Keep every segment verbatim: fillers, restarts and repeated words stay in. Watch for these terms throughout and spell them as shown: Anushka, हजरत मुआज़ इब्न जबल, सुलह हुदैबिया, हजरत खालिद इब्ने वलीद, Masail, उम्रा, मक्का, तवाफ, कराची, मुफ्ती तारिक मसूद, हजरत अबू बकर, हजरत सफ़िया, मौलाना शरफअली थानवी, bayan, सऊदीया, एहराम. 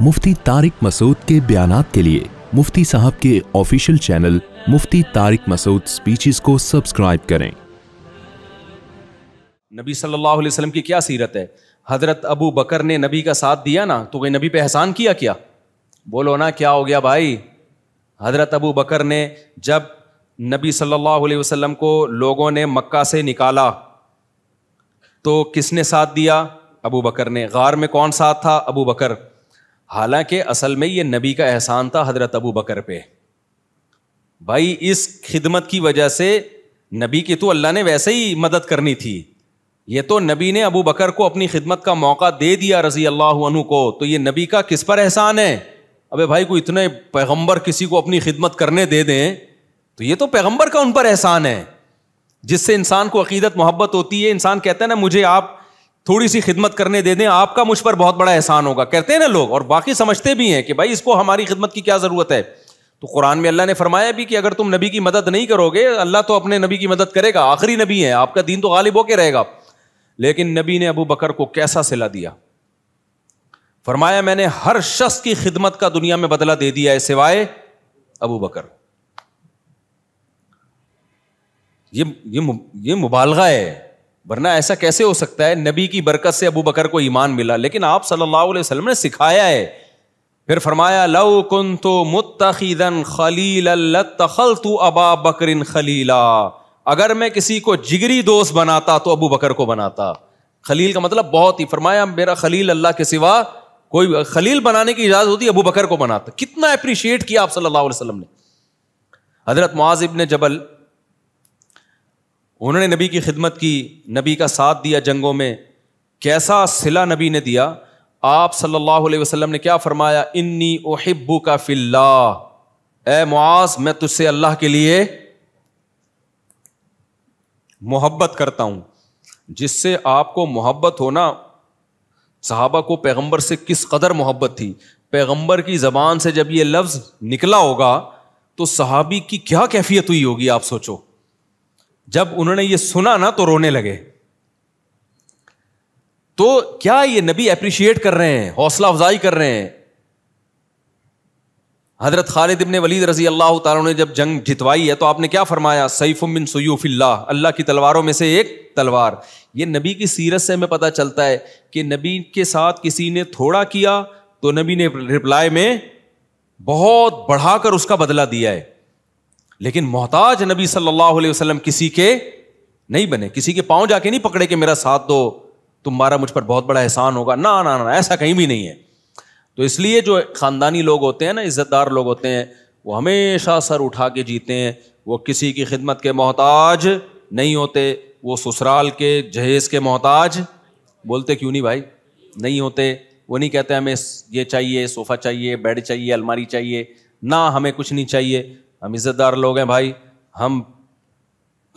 मुफ्ती तारिक मसूद के बयानात के लिए मुफ्ती साहब के official channel मुफ्ती तारिक मसूद speeches को सब्सक्राइब करें। नबी सल्लल्लाहु अलैहि वसल्लम की क्या सीरत है। हजरत अबू बकर ने नबी का साथ दिया ना, तो वे नबी पे एहसान किया क्या? बोलो ना, क्या हो गया भाई। हजरत अबू बकर ने जब नबी सल्लल्लाहु अलैहि वसल्लम को लोगों ने मक्का से निकाला तो किसने साथ दिया? अबू बकर ने। गार में कौन साथ था? अबू बकर। हालांकि असल में ये नबी का एहसान था हजरत अबू बकर पे। भाई इस खिदमत की वजह से नबी की तो अल्लाह ने वैसे ही मदद करनी थी, ये तो नबी ने अबू बकर को अपनी खिदमत का मौका दे दिया रजी अल्लाह अन्हु को, तो ये नबी का किस पर एहसान है? अबे भाई कोई इतने पैगंबर किसी को अपनी खिदमत करने दे दें तो ये तो पैगंबर का उन पर एहसान है, जिससे इंसान को अकीदत मोहब्बत होती है। इंसान कहता है ना, मुझे आप थोड़ी सी खिदमत करने दे दें, आपका मुझ पर बहुत बड़ा एहसान होगा, कहते हैं ना लोग, और बाकी समझते भी हैं कि भाई इसको हमारी खिदमत की क्या ज़रूरत है। तो कुरान में अल्लाह ने फरमाया भी कि अगर तुम नबी की मदद नहीं करोगे, अल्लाह तो अपने नबी की मदद करेगा, आखिरी नबी है, आपका दीन तो गालिब होकर रहेगा। लेकिन नबी ने अबू बकर को कैसा सिला दिया। फरमाया मैंने हर शख्स की खिदमत का दुनिया में बदला दे दिया है सिवाय अबू बकर। ये ये ये मुबालगा है, वरना ऐसा कैसे हो सकता है। नबी की बरकत से अबू बकर को ईमान मिला, लेकिन आप सल्लल्लाहु अलैहि वसल्लम ने सिखाया है। फिर फरमाया लौ कुन्तु मुत्तखिदन खलीला लत्तखल्तु अबा बकरिन खलीला, अगर मैं किसी को जिगरी दोस्त बनाता तो अबू बकर को बनाता। खलील का मतलब बहुत ही, फरमाया मेरा खलील अल्लाह के सिवा कोई, खलील बनाने की इजाजत होती, अबू बकर को बनाता। कितना अप्रिशिएट किया आप सल्लल्लाहु अलैहि वसल्लम ने। हजरत मुआज़ इब्न जबल, उन्होंने नबी की खिदमत की, नबी का साथ दिया जंगों में, कैसा सिला नबी ने दिया। आप सल्लल्लाहु अलैहि वसल्लम ने क्या फरमाया, इन्नी उहिब्बुका फिल्लाह, ए मुआज़ मैं तुझसे अल्लाह के लिए मोहब्बत करता हूँ। जिससे आपको मोहब्बत होना, सहाबा को पैगंबर से किस कदर मोहब्बत थी। पैगंबर की ज़बान से जब ये लफ्ज़ निकला होगा तो सहाबी की क्या कैफियत हुई होगी, आप सोचो। जब उन्होंने ये सुना ना तो रोने लगे। तो क्या ये नबी अप्रिशिएट कर रहे हैं, हौसला अफजाई कर रहे हैं। हजरत खालिद इब्ने वलीद रजी अल्लाह ताला ने जब जंग जितवाई है तो आपने क्या फरमाया, सैफुम मिन सुयूफिल्लाह, अल्लाह की तलवारों में से एक तलवार। ये नबी की सीरत से हमें पता चलता है कि नबी के साथ किसी ने थोड़ा किया तो नबी ने रिप्लाई में बहुत बढ़ाकर उसका बदला दिया है। लेकिन मोहताज नबी सल्लल्लाहु अलैहि वसल्लम किसी के नहीं बने, किसी के पाँव जाके नहीं पकड़े कि मेरा साथ दो, तुम्हारा मुझ पर बहुत बड़ा एहसान होगा। ना ना ना, ऐसा कहीं भी नहीं है। तो इसलिए जो ख़ानदानी लोग होते हैं ना, इज़्ज़तदार लोग होते हैं, वो हमेशा सर उठा के जीते हैं, वो किसी की खिदमत के मोहताज नहीं होते, वो ससुराल के जहेज़ के मोहताज, बोलते क्यों नहीं भाई, नहीं होते। वो नहीं कहते हमें ये चाहिए, सोफ़ा चाहिए, बेड चाहिए, अलमारी चाहिए, ना हमें कुछ नहीं चाहिए, हम इज़्ज़तदार लोग हैं भाई, हम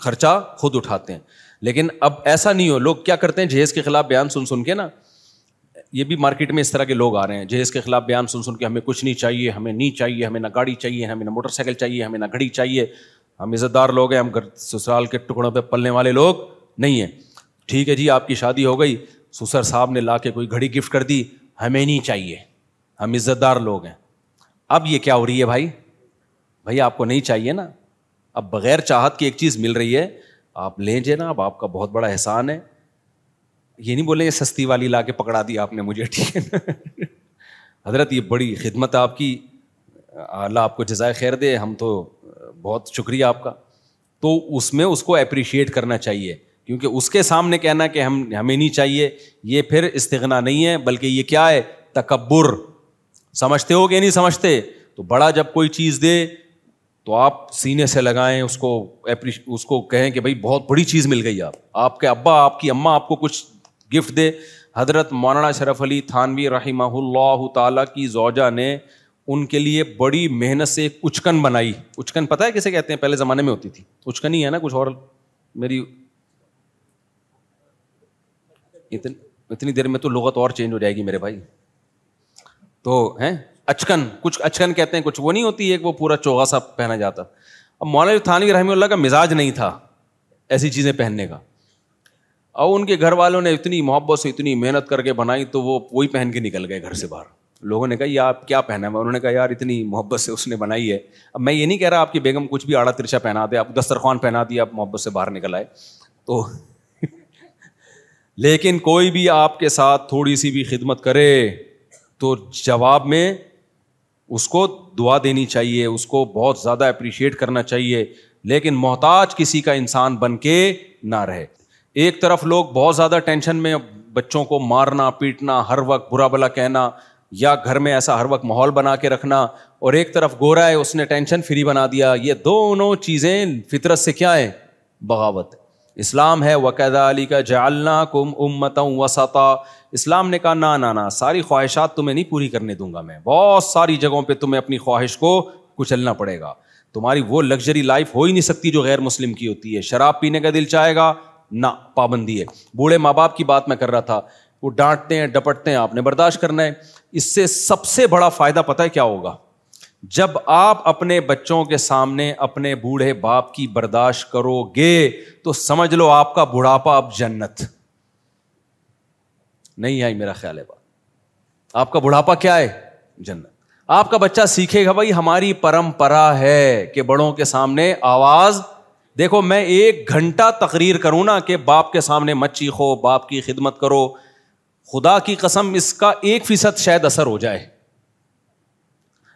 खर्चा खुद उठाते हैं। लेकिन अब ऐसा नहीं हो, लोग क्या करते हैं, जहेज़ के ख़िलाफ़ बयान सुन सुन के ना, ये भी मार्केट में इस तरह के लोग आ रहे हैं, जहेज़ के ख़िलाफ़ बयान सुन सुन के हमें कुछ नहीं चाहिए, हमें नहीं चाहिए, हमें ना गाड़ी चाहिए, हमें ना मोटरसाइकिल चाहिए, हमें ना घड़ी चाहिए, हम इज़्ज़तदार लोग हैं, हम घर ससुराल के टुकड़ों पर पलने वाले लोग नहीं हैं। ठीक है जी, आपकी शादी हो गई, ससुर साहब ने ला के कोई घड़ी गिफ्ट कर दी, हमें नहीं चाहिए, हम इज़्ज़तदार लोग हैं। अब ये क्या हो रही है भाई, भाई आपको नहीं चाहिए ना, अब बग़ैर चाहत की एक चीज़ मिल रही है, आप ले जाना, अब आपका बहुत बड़ा एहसान है। ये नहीं बोले ये सस्ती वाली ला के पकड़ा दी आपने मुझे, ठीक है ना। हजरत ये बड़ी खिदमत आपकी, अल्लाह आपको जज़ाय खैर दे, हम तो बहुत शुक्रिया आपका। तो उसमें उसको अप्रिशिएट करना चाहिए, क्योंकि उसके सामने कहना कि हम हमें नहीं चाहिए, ये फिर इस्तिग़ना नहीं है, बल्कि ये क्या है, तकब्बुर। समझते हो कि नहीं समझते। तो बड़ा जब कोई चीज़ दे तो आप सीने से लगाएं उसको, उसको कहें कि भाई बहुत बड़ी चीज़ मिल गई। आप आपके अब्बा आपकी अम्मा आपको कुछ गिफ्ट दे। हजरत मौलाना शरफअली थानवी रहिमहुल्लाहु ताला की ज़ौजा ने उनके लिए बड़ी मेहनत से एक उचकन बनाई। उचकन पता है किसे कहते हैं, पहले ज़माने में होती थी, उचकन ही है ना कुछ और। मेरी इतन, इतनी देर में तो लुगत और चेंज हो जाएगी मेरे भाई। तो हैं अचकन, कुछ अचकन कहते हैं, कुछ वो नहीं होती है, वो पूरा चोगा सा पहना जाता। अब मौलाना थानवी रहमतुल्लाह का मिजाज नहीं था ऐसी चीज़ें पहनने का, और उनके घर वालों ने इतनी मोहब्बत से इतनी मेहनत करके बनाई तो वो वही पहन के निकल गए घर से बाहर। लोगों ने कहा ये आप क्या पहना है, उन्होंने कहा यार इतनी मोहब्बत से उसने बनाई है। अब मैं ये नहीं कह रहा आपकी बेगम कुछ भी आड़ा तिरछा पहना दे, आप दस्तरखान पहना दिए, आप मोहब्बत से बाहर निकल आए तो लेकिन कोई भी आपके साथ थोड़ी सी भी खिदमत करे तो जवाब में उसको दुआ देनी चाहिए, उसको बहुत ज़्यादा अप्रिशिएट करना चाहिए, लेकिन मोहताज किसी का इंसान बन के ना रहे। एक तरफ लोग बहुत ज़्यादा टेंशन में बच्चों को मारना पीटना, हर वक्त बुरा भला कहना या घर में ऐसा हर वक्त माहौल बना के रखना, और एक तरफ गोरा है उसने टेंशन फ्री बना दिया, ये दोनों चीज़ें फितरत से क्या है, बगावत। इस्लाम है वकदालिका जअलनाकुम उम्मतन वसता, इस्लाम ने कहा ना ना ना सारी ख्वाहिशात तुम्हें नहीं पूरी करने दूंगा मैं, बहुत सारी जगहों पे तुम्हें अपनी ख्वाहिश को कुचलना पड़ेगा, तुम्हारी वो लग्जरी लाइफ हो ही नहीं सकती जो गैर मुस्लिम की होती है। शराब पीने का दिल चाहेगा ना, पाबंदी है। बूढ़े माँ बाप की बात मैं कर रहा था, वो डांटते हैं डपटते हैं, आपने बर्दाश्त करना है। इससे सबसे बड़ा फायदा पता है क्या होगा, जब आप अपने बच्चों के सामने अपने बूढ़े बाप की बर्दाश्त करोगे तो समझ लो आपका बुढ़ापा अब जन्नत। नहीं आई मेरा ख्याल है बात, आपका बुढ़ापा क्या है, जन्नत। आपका बच्चा सीखेगा भाई हमारी परंपरा है कि बड़ों के सामने आवाज, देखो मैं एक घंटा तकरीर करूं ना कि बाप के सामने मत चीखो, बाप की खिदमत करो, खुदा की कसम इसका एक फीसद शायद असर हो जाए,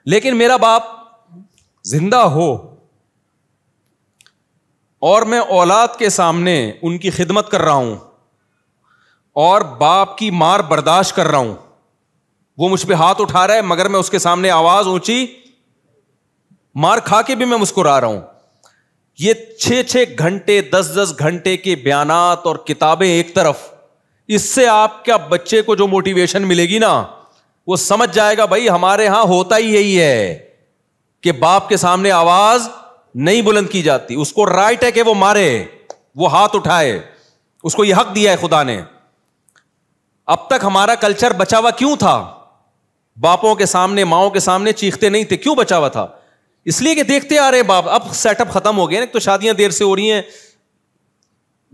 लेकिन मेरा बाप जिंदा हो और मैं औलाद के सामने उनकी खिदमत कर रहा हूं और बाप की मार बर्दाश्त कर रहा हूं, वो मुझ पे हाथ उठा रहा है मगर मैं उसके सामने आवाज ऊंची, मार खा के भी मैं मुस्कुरा रहा हूं। ये छः छः घंटे दस दस घंटे के बयानात और किताबें एक तरफ, इससे आपका बच्चे को जो मोटिवेशन मिलेगी ना, वो समझ जाएगा भाई हमारे यहां होता ही यही है कि बाप के सामने आवाज नहीं बुलंद की जाती, उसको राइट है कि वो मारे, वो हाथ उठाए, उसको ये हक दिया है खुदा ने। अब तक हमारा कल्चर बचा हुआ क्यों था, बापों के सामने माओं के सामने चीखते नहीं थे, क्यों बचा हुआ था, इसलिए कि देखते आ रहे बाप। अब सेटअप खत्म हो गया ना, तो शादियां देर से हो रही हैं,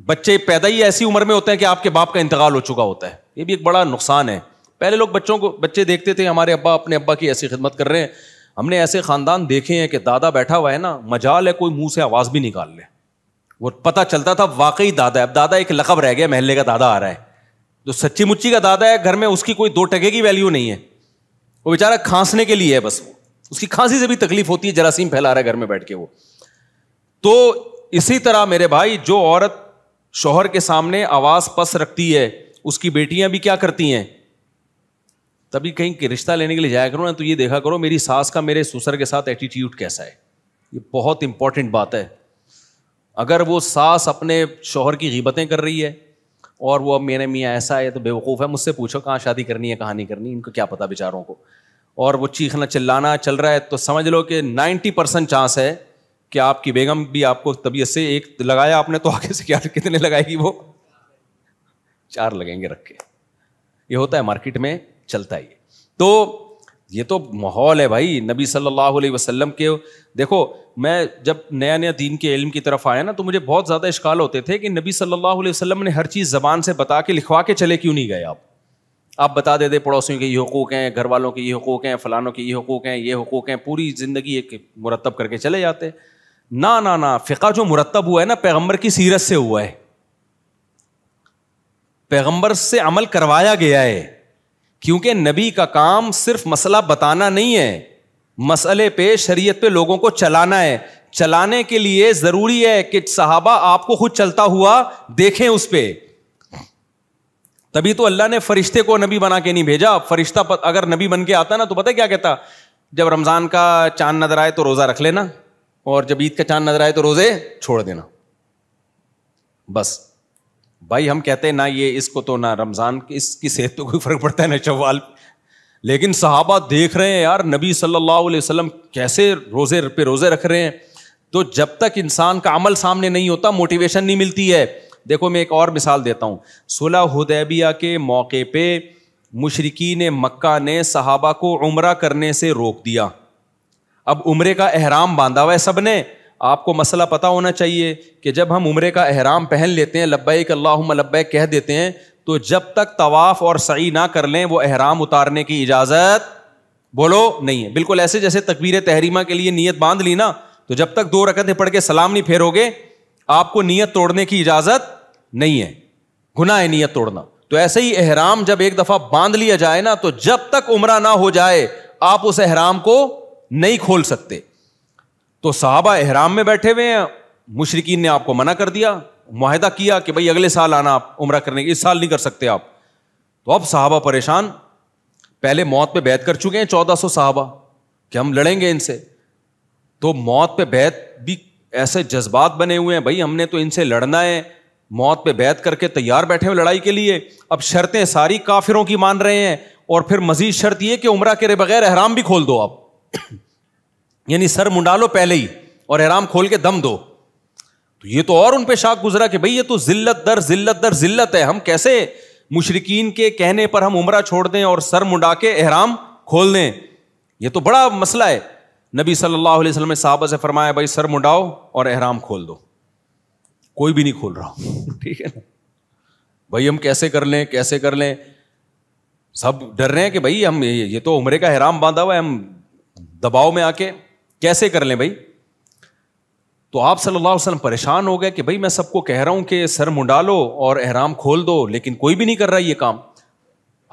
बच्चे पैदा ही ऐसी उम्र में होते हैं कि आपके बाप का इंतकाल हो चुका होता है, ये भी एक बड़ा नुकसान है। पहले लोग बच्चों को, बच्चे देखते थे हमारे अब्बा अपने अब्बा की ऐसी खिदमत कर रहे हैं, हमने ऐसे खानदान देखे हैं कि दादा बैठा हुआ है ना, मजाल है कोई मुंह से आवाज भी निकाल ले, वो पता चलता था वाकई दादा है। अब दादा एक लकब रह गया, महल्ले का दादा आ रहा है, जो सच्ची मुच्ची का दादा है घर में उसकी कोई दो टके की वैल्यू नहीं है, वो बेचारा खांसने के लिए है बस, उसकी खांसी से भी तकलीफ होती है, जरासीम फैला रहा है घर में बैठ के वो। तो इसी तरह मेरे भाई जो औरत शोहर के सामने आवाज पस रखती है, उसकी बेटियां भी क्या करती हैं, तभी कहीं रिश्ता लेने के लिए जाया करो ना तो ये देखा करो मेरी सास का मेरे ससुर के साथ एटीट्यूड कैसा है, ये बहुत इंपॉर्टेंट बात है। अगर वो सास अपने शोहर की गीबतें कर रही है और वो अब मेरे मियाँ ऐसा है तो बेवकूफ़ है, मुझसे पूछो कहाँ शादी करनी है कहाँ नहीं करनी, इनको क्या पता बेचारों को, और वो चीखना चिल्लाना चल रहा है तो समझ लो कि नब्बे परसेंट चांस है कि आपकी बेगम भी आपको तबीयत से, एक लगाया आपने तो आगे से क्या कितने लगाएगी, वो चार लगेंगे रख के, ये होता है मार्केट में चलता ही। तो ये तो माहौल है भाई, नबी सल्लल्लाहु अलैहि वसल्लम के, देखो मैं जब नया नया दीन के इल्म की तरफ आया ना तो मुझे बहुत ज़्यादा इश्काल होते थे कि नबी सल्लल्लाहु अलैहि वसल्लम ने हर चीज़ ज़बान से बता के लिखवा के चले क्यों नहीं गए। आप आप बता देते पड़ोसियों के ये हुकूक हैं, घर वालों के ये हुकूक हैं, फ़लानों के ये हुकूक हैं, ये हुकूक हैं, पूरी ज़िंदगी एक मुरतब करके चले जाते। ना ना ना, फ़िक़ा जो मुरतब हुआ है ना पैगम्बर की सीरत से हुआ है, पैगम्बर से अमल करवाया गया है, क्योंकि नबी का काम सिर्फ मसला बताना नहीं है, मसले पे शरीयत पे लोगों को चलाना है। चलाने के लिए जरूरी है कि सहाबा आपको खुद चलता हुआ देखें उस पे, तभी तो अल्लाह ने फरिश्ते को नबी बना के नहीं भेजा। फरिश्ता अगर नबी बन के आता ना तो पता है क्या कहता, जब रमजान का चांद नजर आए तो रोजा रख लेना और जब ईद का चांद नजर आए तो रोजे छोड़ देना। बस भाई हम कहते हैं ना ये इसको तो ना रमज़ान की इसकी सेहत तो कोई फ़र्क पड़ता है ना शव्वाल, लेकिन सहाबा देख रहे हैं यार नबी सल्लल्लाहु अलैहि वसल्लम कैसे रोज़े पे रोज़े रख रहे हैं। तो जब तक इंसान का अमल सामने नहीं होता मोटिवेशन नहीं मिलती है। देखो मैं एक और मिसाल देता हूँ, सुलह हुदैबिया के मौके पर मुशरिकीन मक्का ने सहाबा को उम्रा करने से रोक दिया। अब उम्रे का एहराम बांधा हुआ है सबने, आपको मसला पता होना चाहिए कि जब हम उम्रे का एहराम पहन लेते हैं, लब्बैक अल्लाहुम्मा लब्बैक कह देते हैं, तो जब तक तवाफ और सई ना कर लें वो एहराम उतारने की इजाज़त बोलो नहीं है। बिल्कुल ऐसे जैसे तकबीर तहरीमा के लिए नीयत बांध ली ना, तो जब तक दो रकअतें पढ़ के सलाम नहीं फेरोगे आपको नीयत तोड़ने की इजाज़त नहीं है, गुनाह है नीयत तोड़ना। तो ऐसे ही एहराम जब एक दफ़ा बांध लिया जाए ना, तो जब तक उम्रा ना हो जाए आप उस एहराम को नहीं खोल सकते। तो साहबा एहराम में बैठे हुए हैं, मुशरिकीन ने आपको मना कर दिया, मुआहदा किया कि भाई अगले साल आना आप उम्रा करने के, इस साल नहीं कर सकते आप। तो अब साहबा परेशान, पहले मौत पे बैत कर चुके हैं चौदह सौ साहबा कि हम लड़ेंगे इनसे, तो मौत पे बैत भी ऐसे जज्बात बने हुए हैं भाई हमने तो इनसे लड़ना है, मौत पे बैत करके तैयार बैठे हुए लड़ाई के लिए। अब शर्तें सारी काफिरों की मान रहे हैं और फिर मजीद शर्त यह कि उम्रा करे बगैर एहराम भी खोल दो आप, यानी सर मुंडा लो पहले ही और एहराम खोल के दम दो। तो ये तो और उन पे शाक गुजरा कि भाई ये तो जिल्लत दर जिल्लत दर जिल्लत है, हम कैसे मुशरिकीन के कहने पर हम उम्रा छोड़ दें और सर मुंडा के एहराम खोल दें, ये तो बड़ा मसला है। नबी सल्लल्लाहु अलैहि वसल्लम ने साहबा से फरमाया भाई सर मुंडाओ और एहराम खोल दो, कोई भी नहीं खोल रहा, ठीक है ना भाई हम कैसे कर लें कैसे कर लें, सब डर रहे हैं कि भाई हम ये तो उम्रे का एहराम बांधा हुआ है, हम दबाव में आके कैसे कर लें भाई। तो आप सल्लल्लाहु अलैहि वसल्लम परेशान हो गए कि भाई मैं सबको कह रहा हूं कि सर मुंडा लो और एहराम खोल दो, लेकिन कोई भी नहीं कर रहा ये काम।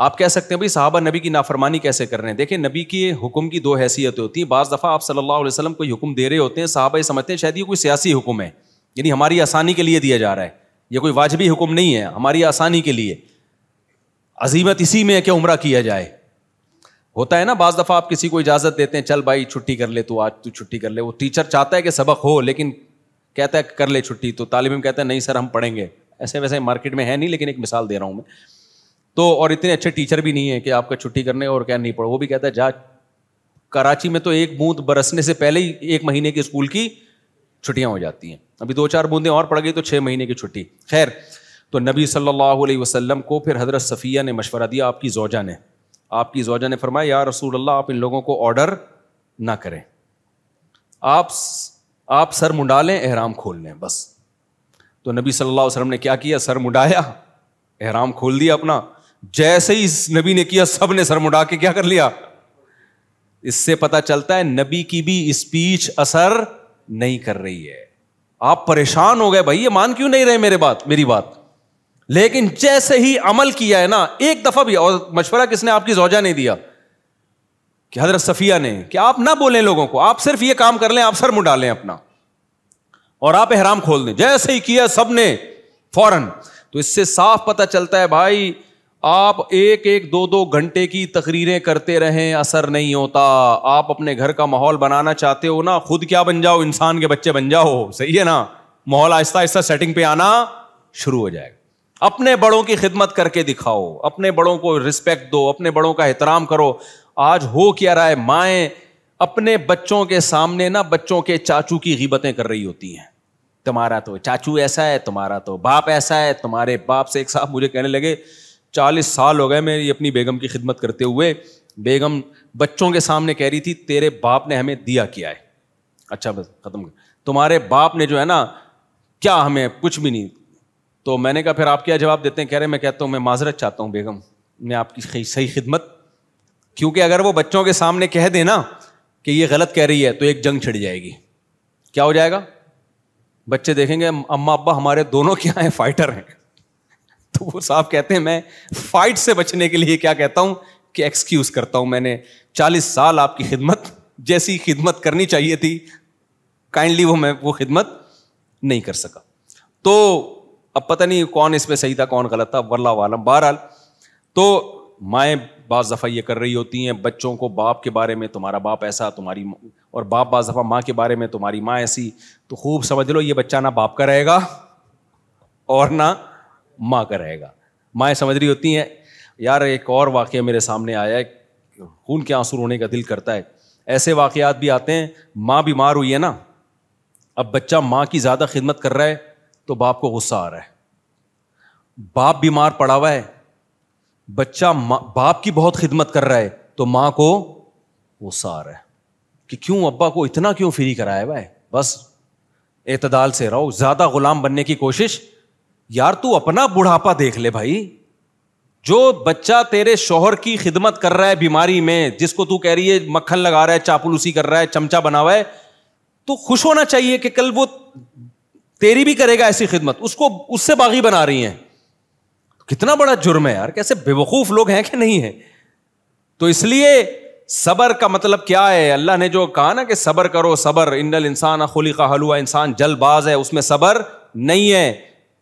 आप कह सकते हैं भाई साहबा नबी की नाफरमानी कैसे कर रहे हैं। देखिए नबी के हुक्म की दो हैसियतें होती हैं, बाज़ दफ़ा आप सल्लल्लाहु अलैहि वसल्लम कोई हुक्म दे रहे होते हैं, साहबा ये समझते हैं शायद ये कोई सियासी हुक्म है, यानी हमारी आसानी के लिए दिया जा रहा है, ये कोई वाजबी हुक्म नहीं है, हमारी आसानी के लिए, अजीमत इसी में है कि उम्रा किया जाए। होता है ना बाज़ दफ़ा आप किसी को इजाज़त देते हैं चल भाई छुट्टी कर ले, तो आज तू छुट्टी कर ले, वो टीचर चाहता है कि सबक हो लेकिन कहता है कर ले छुट्टी, तो तालिब इल्म कहता है नहीं सर हम पढ़ेंगे। ऐसे वैसे मार्केट में है नहीं, लेकिन एक मिसाल दे रहा हूँ मैं तो। और इतने अच्छे टीचर भी नहीं है कि आपका छुट्टी करने और क्या नहीं पढ़ो, वो भी कहता है जा। कराची में तो एक बूंद बरसने से पहले ही एक महीने की स्कूल की छुट्टियाँ हो जाती हैं, अभी दो चार बूंदें और पड़ गई तो छः महीने की छुट्टी। खैर तो नबी सल्लल्लाहु अलैहि वसल्लम को फिर हजरत सफ़िया ने मशवरा दिया, आपकी जोजा ने आपकी जोजा ने फरमाया या रसूल अल्लाह आप इन लोगों को ऑर्डर ना करें, आप आप सर मुंडा लें एहराम खोल लें बस। तो नबी सल्लल्लाहु अलैहि वसल्लम ने क्या किया, सर मुंडाया एहराम खोल दिया अपना। जैसे ही नबी ने किया सब ने सर मुंडा के क्या कर लिया। इससे पता चलता है नबी की भी स्पीच असर नहीं कर रही है। आप परेशान हो गए भाई ये मान क्यों नहीं रहे मेरे बात मेरी बात, लेकिन जैसे ही अमल किया है ना एक दफा भी। और मशवरा किसने, आपकी जोजा ने दिया कि हजरत सफ़िया ने, कि आप ना बोलें लोगों को, आप सिर्फ ये काम कर लें, आप सर मुंडा लें अपना और आप एहराम खोल दें। जैसे ही किया सबने फौरन। तो इससे साफ पता चलता है भाई आप एक एक दो दो घंटे की तकरीरें करते रहें असर नहीं होता। आप अपने घर का माहौल बनाना चाहते हो ना, खुद क्या बन जाओ, इंसान के बच्चे बन जाओ, सही है ना। माहौल आहिस्ता आहिस्ता सेटिंग पे आना शुरू हो जाएगा। अपने बड़ों की खिदमत करके दिखाओ, अपने बड़ों को रिस्पेक्ट दो, अपने बड़ों का एहतराम करो। आज हो क्या रहा है, माएँ अपने बच्चों के सामने ना बच्चों के चाचू की गिबतें कर रही होती हैं, तुम्हारा तो चाचू ऐसा है, तुम्हारा तो बाप ऐसा है, तुम्हारे बाप से। एक साहब मुझे कहने लगे चालीस साल हो गए मेरी अपनी बेगम की खिदमत करते हुए, बेगम बच्चों के सामने कह रही थी तेरे बाप ने हमें दिया क्या है, अच्छा बस खत्म, तुम्हारे बाप ने जो है ना क्या हमें कुछ भी नहीं। तो मैंने कहा फिर आप क्या जवाब देते हैं, कह रहे मैं कहता हूँ मैं माजरत चाहता हूँ बेगम, मैं आपकी सही खिदमत, क्योंकि अगर वो बच्चों के सामने कह देना कि ये गलत कह रही है तो एक जंग छिड़ जाएगी। क्या हो जाएगा, बच्चे देखेंगे अम्मा अब्बा हमारे दोनों क्या हैं, फाइटर हैं। तो वो साहब कहते हैं मैं फाइट से बचने के लिए क्या कहता हूँ कि एक्सक्यूज़ करता हूँ, मैंने चालीस साल आपकी खिदमत, जैसी खिदमत करनी चाहिए थी काइंडली वो मैं वो खिदमत नहीं कर सका। तो अब पता नहीं कौन इसमें सही था कौन गलत था, वल्लाहु आलम। बहरहाल तो माएँ बाज़ दफ़ा ये कर रही होती हैं बच्चों को, बाप के बारे में तुम्हारा बाप ऐसा, तुम्हारी, और बाप बाज़ दफ़ा माँ के बारे में तुम्हारी माँ ऐसी। तो खूब समझ लो ये बच्चा ना बाप का रहेगा और ना माँ का रहेगा। माएँ समझ रही होती हैं। यार एक और वाक़या मेरे सामने आया है, खून के आंसू रोने का दिल करता है। ऐसे वाक़यात भी आते हैं, माँ बीमार हुई है ना, अब बच्चा माँ की ज़्यादा खिदमत कर रहा है तो बाप को गुस्सा आ रहा है। बाप बीमार पड़ा हुआ है, बच्चा बाप की बहुत खिदमत कर रहा है तो माँ को गुस्सा आ रहा है कि क्यों अब्बा को इतना क्यों फ्री कराया हुआ है, बस एतदाल से रहो, ज्यादा गुलाम बनने की कोशिश, यार तू अपना बुढ़ापा देख ले भाई, जो बच्चा तेरे शोहर की खिदमत कर रहा है बीमारी में, जिसको तू कह रही है मक्खन लगा रहा है, चापलूसी कर रहा है, चमचा बना हुआ है, तो खुश होना चाहिए कि कल वो तेरी भी करेगा ऐसी खिदमत। उसको उससे बागी बना रही हैं, कितना बड़ा जुर्म है यार। कैसे बेवकूफ लोग हैं कि नहीं है। तो इसलिए सबर का मतलब क्या है, अल्लाह ने जो कहा ना कि सबर करो, सबर इन्नल इंसान खुलिका हलुआ, इंसान जल्दबाज है, उसमें सबर नहीं है।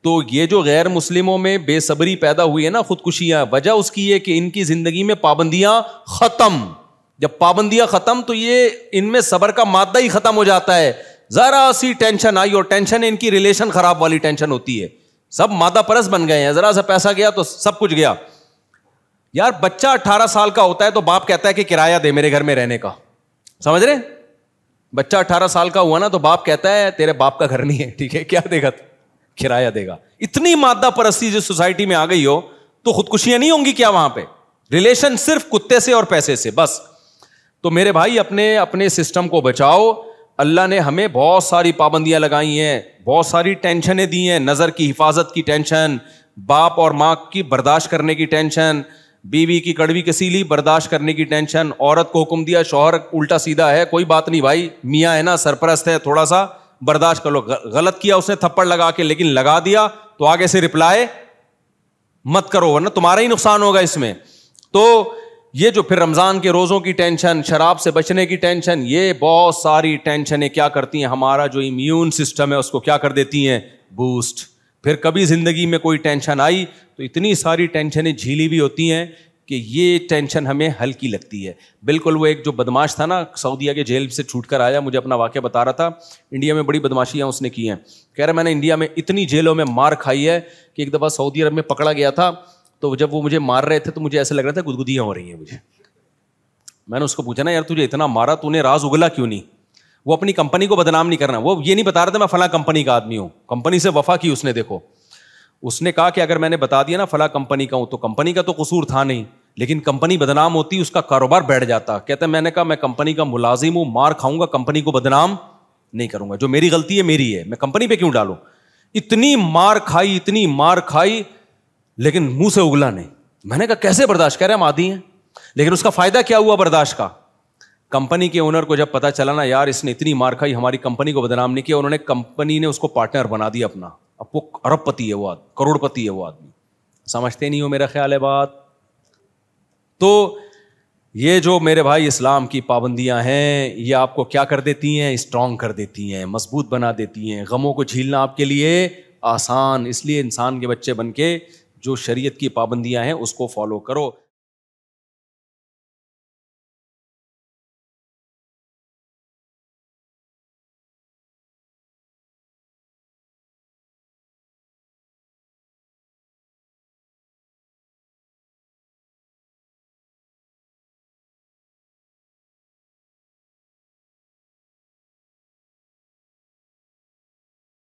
तो ये जो गैर मुस्लिमों में बेसब्री पैदा हुई है ना, खुदकुशियां, वजह उसकी है कि इनकी जिंदगी में पाबंदियां खत्म। जब पाबंदियां खत्म तो ये इनमें सबर का मादा ही खत्म हो जाता है। जरा सी टेंशन आई, और टेंशन इनकी रिलेशन खराब वाली टेंशन होती है, सब मादा परस बन गए हैं। जरा सा पैसा गया तो सब कुछ गया। यार बच्चा अठारह साल का होता है तो बाप कहता है कि किराया दे मेरे घर में रहने का, समझ रहे। बच्चा अठारह साल का हुआ ना तो बाप कहता है तेरे बाप का घर नहीं है, ठीक है, क्या देगा, किराया देगा। इतनी मादा परस्ती जो सोसाइटी में आ गई हो, तो खुदकुशियां नहीं होंगी क्या वहां पे। रिलेशन सिर्फ कुत्ते से और पैसे से, बस। तो मेरे भाई अपने अपने सिस्टम को बचाओ। अल्लाह ने हमें बहुत सारी पाबंदियां लगाई हैं, बहुत सारी टेंशनें दी हैं, नजर की हिफाजत की टेंशन, बाप और माँ की बर्दाश्त करने की टेंशन, बीवी की कड़वी कसीली बर्दाश्त करने की टेंशन। औरत को हुक्म दिया, शौहर उल्टा सीधा है, कोई बात नहीं भाई, मियाँ है ना, सरपरस्त है, थोड़ा सा बर्दाश्त कर लो। गलत किया उसने थप्पड़ लगा के, लेकिन लगा दिया तो आगे से रिप्लाई मत करो, वरना तुम्हारा ही नुकसान होगा इसमें। तो ये जो फिर रमज़ान के रोज़ों की टेंशन, शराब से बचने की टेंशन, ये बहुत सारी टेंशनें क्या करती हैं, हमारा जो इम्यून सिस्टम है उसको क्या कर देती हैं, बूस्ट। फिर कभी ज़िंदगी में कोई टेंशन आई तो इतनी सारी टेंशनें झीली भी होती हैं कि ये टेंशन हमें हल्की लगती है। बिल्कुल वो एक जो बदमाश था ना, सऊदीया के जेल से छूट कर आया, मुझे अपना वाक़या बता रहा था, इंडिया में बड़ी बदमाशियाँ उसने की हैं। कह रहा मैंने इंडिया में इतनी जेलों में मार खाई है कि एक दफ़ा सऊदी अरब में पकड़ा गया था, तो जब वो मुझे मार रहे थे तो मुझे ऐसा लग रहा था गुदगुदियाँ हो रही हैं मुझे। मैंने उसको पूछा ना यार तुझे इतना मारा, तूने राज उगला क्यों नहीं। वो अपनी कंपनी को बदनाम नहीं करना, वो ये नहीं बता रहा था मैं फला कंपनी का आदमी हूँ, कंपनी से वफा की उसने। देखो उसने कहा कि अगर मैंने बता दिया ना फला कंपनी का हूँ, तो कंपनी का तो कसूर था नहीं, लेकिन कंपनी बदनाम होती, उसका कारोबार बैठ जाता। कहता है मैंने कहा मैं कंपनी का मुलाजिम हूँ, मार खाऊंगा, कंपनी को बदनाम नहीं करूंगा, जो मेरी गलती है मेरी है, मैं कंपनी पे क्यों डालूं। इतनी मार खाई, इतनी मार खाई, लेकिन मुंह से उगला नहीं। मैंने कहा कैसे बर्दाश्त कर रहे हम आदि हैं। लेकिन उसका फायदा क्या हुआ बर्दाश्त का, कंपनी के ओनर को जब पता चला ना यार इसने इतनी मार खाई, हमारी कंपनी को बदनाम नहीं किया, उन्होंने कंपनी ने उसको पार्टनर बना दिया अपना। अब वो अरबपति है, वो आदमी करोड़पति है वो आदमी, समझते नहीं हो मेरा ख्याल है बात। तो ये जो मेरे भाई इस्लाम की पाबंदियां हैं, ये आपको क्या कर देती हैं, स्ट्रांग कर देती हैं, मजबूत बना देती हैं, गमों को झेलना आपके लिए आसान। इसलिए इंसान के बच्चे बनके जो शरीयत की पाबंदियां हैं उसको फॉलो करो।